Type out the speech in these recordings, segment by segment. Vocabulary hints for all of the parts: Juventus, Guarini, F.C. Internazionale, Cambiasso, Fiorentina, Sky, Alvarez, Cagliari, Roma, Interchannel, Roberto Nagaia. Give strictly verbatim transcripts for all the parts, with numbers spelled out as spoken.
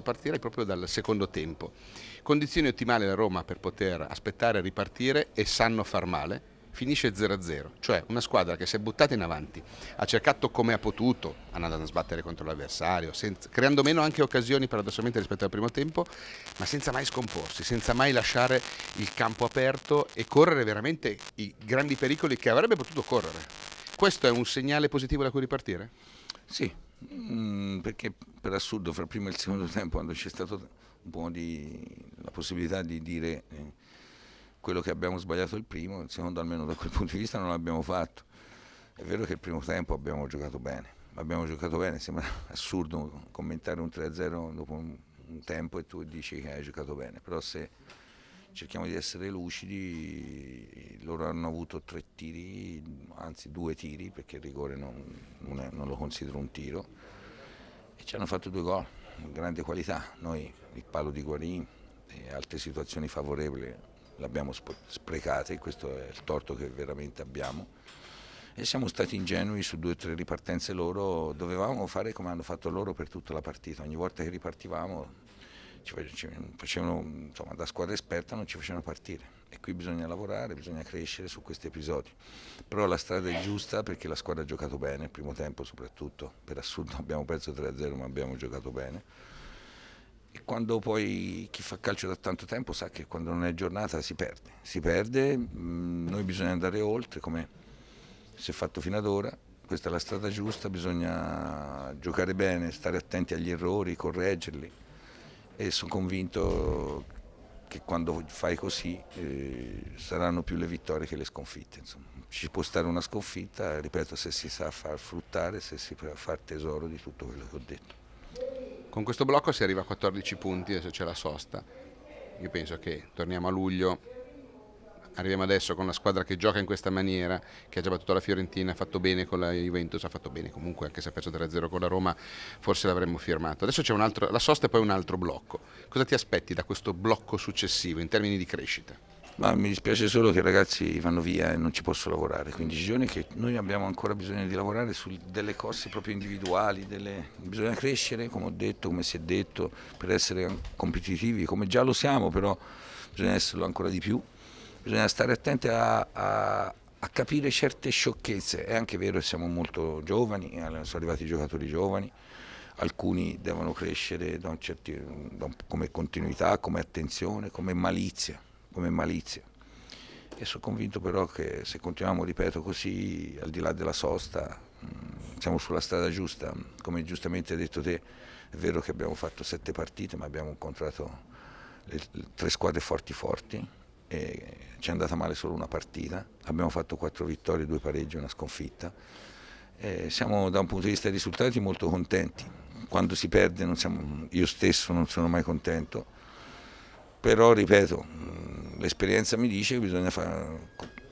visto partire proprio dal secondo tempo. Condizioni ottimali alla Roma per poter aspettare a ripartire e sanno far male. Finisce zero a zero, cioè una squadra che si è buttata in avanti, ha cercato come ha potuto, andando a sbattere contro l'avversario, creando meno anche occasioni paradossalmente rispetto al primo tempo, ma senza mai scomporsi, senza mai lasciare il campo aperto e correre veramente i grandi pericoli che avrebbe potuto correre. Questo è un segnale positivo da cui ripartire? Sì, mh, perché per assurdo fra il primo e il secondo tempo, quando c'è stata un po' di la possibilità di dire... Eh, quello che abbiamo sbagliato il primo, il secondo almeno da quel punto di vista non l'abbiamo fatto. È vero che il primo tempo abbiamo giocato bene, abbiamo giocato bene, sembra assurdo commentare un tre a zero dopo un, un tempo e tu dici che hai giocato bene, però se cerchiamo di essere lucidi, loro hanno avuto tre tiri, anzi due tiri, perché il rigore non, non, è, non lo considero un tiro, e ci hanno fatto due gol, grande qualità. Noi il palo di Guarini e altre situazioni favorevoli l'abbiamo sprecata, e questo è il torto che veramente abbiamo, e siamo stati ingenui su due o tre ripartenze loro. Dovevamo fare come hanno fatto loro per tutta la partita, ogni volta che ripartivamo ci facevano, insomma, da squadra esperta non ci facevano partire, e qui bisogna lavorare, bisogna crescere su questi episodi, però la strada è giusta perché la squadra ha giocato bene, il primo tempo soprattutto, per assurdo abbiamo perso tre a zero ma abbiamo giocato bene. E quando poi chi fa calcio da tanto tempo sa che quando non è giornata si perde, si perde, mh, noi bisogna andare oltre come si è fatto fino ad ora, questa è la strada giusta, bisogna giocare bene, stare attenti agli errori, correggerli, e sono convinto che quando fai così eh, saranno più le vittorie che le sconfitte. Insomma, ci può stare una sconfitta, ripeto, se si sa far fruttare, se si fa far tesoro di tutto quello che ho detto. Con questo blocco si arriva a quattordici punti, adesso c'è la sosta. Io penso che torniamo a luglio, arriviamo adesso con una squadra che gioca in questa maniera, che ha già battuto la Fiorentina, ha fatto bene con la Juventus, ha fatto bene comunque, anche se ha perso tre a zero con la Roma, forse l'avremmo firmato. Adesso c'è un altro, la sosta e poi un altro blocco. Cosa ti aspetti da questo blocco successivo in termini di crescita? Ma mi dispiace solo che i ragazzi vanno via e non ci posso lavorare, quindici giorni che noi abbiamo ancora bisogno di lavorare su delle cose proprio individuali, delle... bisogna crescere come ho detto, come si è detto, per essere competitivi, come già lo siamo, però bisogna esserlo ancora di più, bisogna stare attenti a, a, a capire certe sciocchezze. È anche vero che siamo molto giovani, sono arrivati giocatori giovani, alcuni devono crescere da un certo, da un, come continuità, come attenzione, come malizia. come malizia e sono convinto però che se continuiamo, ripeto, così, al di là della sosta siamo sulla strada giusta. Come giustamente hai detto te, è vero che abbiamo fatto sette partite ma abbiamo incontrato le, le, tre squadre forti forti e ci è andata male solo una partita, abbiamo fatto quattro vittorie, due pareggi e una sconfitta, e siamo da un punto di vista dei risultati molto contenti. Quando si perde non siamo, io stesso non sono mai contento, però ripeto, l'esperienza mi dice che bisogna far,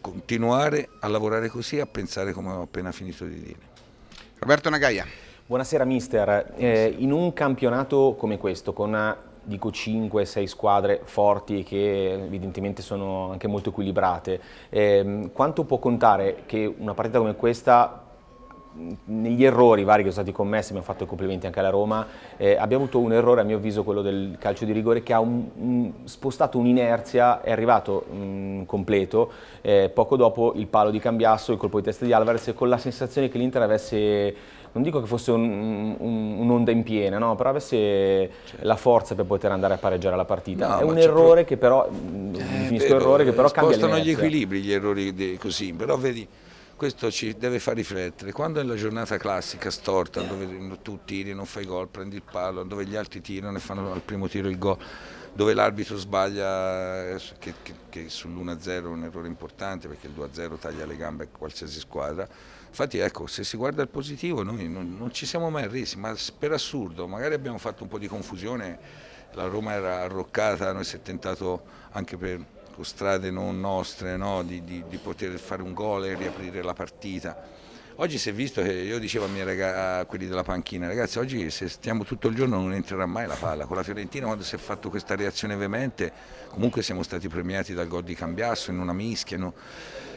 continuare a lavorare così, a pensare come ho appena finito di dire. Roberto Nagaia. Buonasera mister, eh, in un campionato come questo con dico cinque sei squadre forti che evidentemente sono anche molto equilibrate, eh, quanto può contare che una partita come questa, negli errori vari che sono stati commessi, mi hanno fatto complimenti anche alla Roma, eh, abbiamo avuto un errore a mio avviso, quello del calcio di rigore, che ha un, un, spostato un'inerzia, è arrivato mh, completo, eh, poco dopo il palo di Cambiasso, il colpo di testa di Alvarez, con la sensazione che l'Inter avesse, non dico che fosse un'onda un, un in piena, no? Però avesse certo la forza per poter andare a pareggiare la partita. No, è un errore, che però, eh, beh, errore che però cambia spostano gli equilibri, gli errori de, così, però vedi, questo ci deve far riflettere. Quando è la giornata classica storta, dove tu tiri, non fai gol, prendi il palo, dove gli altri tirano e fanno al primo tiro il gol, dove l'arbitro sbaglia, che, che, che sull'uno a zero è un errore importante perché il due a zero taglia le gambe a qualsiasi squadra. Infatti ecco, se si guarda il positivo noi non, non ci siamo mai resi, ma per assurdo magari abbiamo fatto un po' di confusione, la Roma era arroccata, noi si è tentato anche per strade non nostre, no? di, di, di poter fare un gol e riaprire la partita. Oggi si è visto che io dicevo a, miei raga, a quelli della panchina, ragazzi, oggi se stiamo tutto il giorno non entrerà mai la palla. Con la Fiorentina, quando si è fatto questa reazione veemente, comunque siamo stati premiati dal gol di Cambiasso in una mischia, no?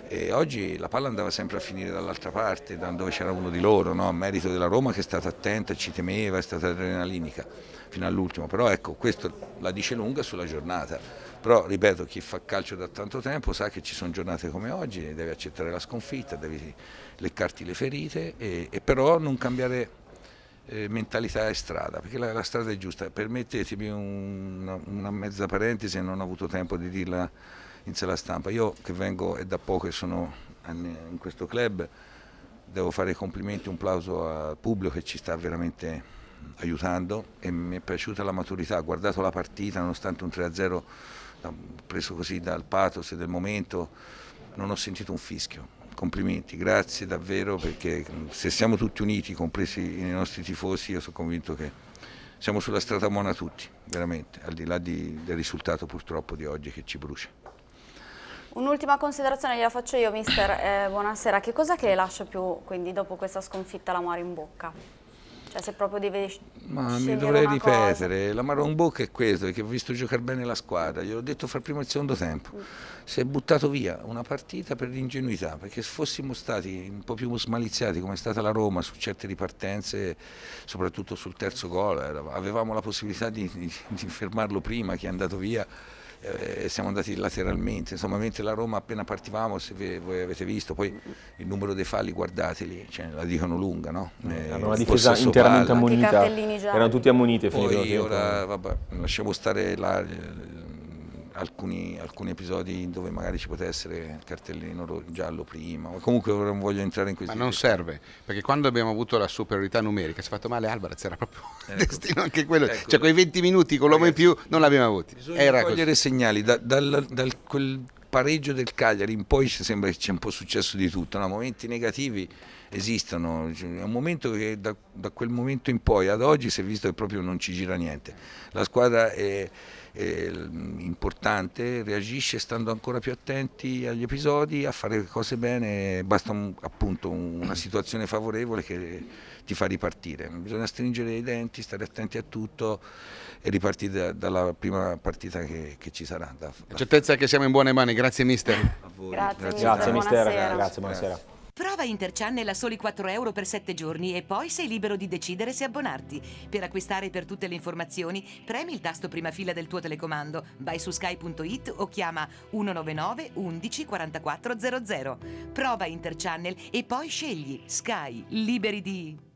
E oggi la palla andava sempre a finire dall'altra parte, da dove c'era uno di loro, no? A merito della Roma che è stata attenta, ci temeva, è stata adrenalinica. fino all'ultimo, però ecco, questo la dice lunga sulla giornata, però ripeto, chi fa calcio da tanto tempo sa che ci sono giornate come oggi, devi accettare la sconfitta, devi leccarti le ferite e, e però non cambiare eh, mentalità e strada, perché la, la strada è giusta. Permettetemi un, una mezza parentesi, non ho avuto tempo di dirla in sala stampa, io che vengo e da poco che sono in questo club devo fare i complimenti, un plauso al pubblico che ci sta veramente aiutando e mi è piaciuta la maturità, ho guardato la partita nonostante un tre a zero preso così dal pathos e del momento, non ho sentito un fischio, complimenti, grazie davvero, perché se siamo tutti uniti, compresi i nostri tifosi, io sono convinto che siamo sulla strada buona tutti, veramente, al di là di, del risultato purtroppo di oggi che ci brucia. Un'ultima considerazione gliela faccio io, mister, eh, buonasera, che cosa che le lascia più quindi dopo questa sconfitta l'amaro in bocca? Cioè se proprio devi Ma mi dovrei ripetere, l'amaro in bocca è questo, perché ho visto giocare bene la squadra, gliel'ho detto fra il primo e il secondo tempo, si è buttato via una partita per l'ingenuità, perché se fossimo stati un po' più smaliziati come è stata la Roma su certe ripartenze, soprattutto sul terzo gol, avevamo la possibilità di, di, di fermarlo prima, che è andato via. Eh, siamo andati lateralmente, insomma, mentre la Roma appena partivamo, se ve, voi avete visto, poi il numero dei falli guardateli, cioè, la dicono lunga, no? Eh, una difesa interamente ammonita, erano tutti ammoniti. Poi ora vabbè, lasciamo stare la, eh, alcuni, alcuni episodi dove magari ci poteva essere il cartellino giallo prima, comunque non voglio entrare in questi. Ma non serve, perché quando abbiamo avuto la superiorità numerica si è fatto male Alvarez, era proprio ecco. destino anche quello, ecco. Cioè quei venti minuti con l'uomo in più non l'abbiamo avuti. Bisogna cogliere segnali, da, dal, dal quel pareggio del Cagliari in poi ci sembra che c'è un po' successo di tutto, no? Momenti negativi esistono, è un momento che da, da quel momento in poi ad oggi si è visto che proprio non ci gira niente, la squadra è importante, reagisce stando ancora più attenti agli episodi, a fare cose bene, basta un, appunto una situazione favorevole che ti fa ripartire, bisogna stringere i denti, stare attenti a tutto e ripartire da, dalla prima partita che, che ci sarà. Da, da. La certezza è che siamo in buone mani, grazie mister. A voi. Grazie, grazie, grazie mister, buonasera. Grazie, buonasera. Grazie. Prova Interchannel a soli quattro euro per sette giorni e poi sei libero di decidere se abbonarti. Per acquistare, per tutte le informazioni, premi il tasto prima fila del tuo telecomando, vai su sky punto it o chiama centonovantanove undici quarantaquattro zero zero. Prova Interchannel e poi scegli Sky, liberi di...